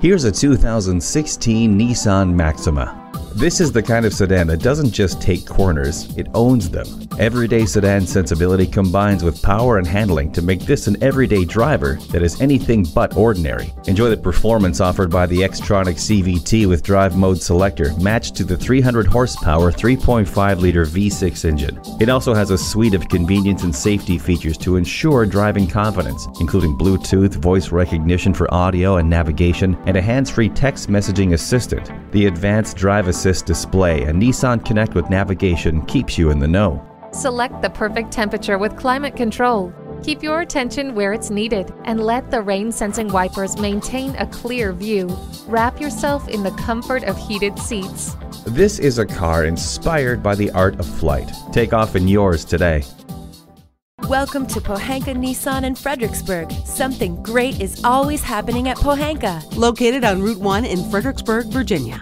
Here's a 2016 Nissan Maxima. This is the kind of sedan that doesn't just take corners, it owns them. Everyday sedan sensibility combines with power and handling to make this an everyday driver that is anything but ordinary. Enjoy the performance offered by the Xtronic CVT with drive mode selector matched to the 300 horsepower 3.5-liter V6 engine. It also has a suite of convenience and safety features to ensure driving confidence, including Bluetooth, voice recognition for audio and navigation, and a hands-free text messaging assistant. The advanced drive assist display and Nissan Connect with navigation keeps you in the know. Select the perfect temperature with climate control. Keep your attention where it's needed and let the rain-sensing wipers maintain a clear view. Wrap yourself in the comfort of heated seats. This is a car inspired by the art of flight. Take off in yours today. Welcome to Pohanka Nissan in Fredericksburg. Something great is always happening at Pohanka. Located on Route 1 in Fredericksburg, Virginia.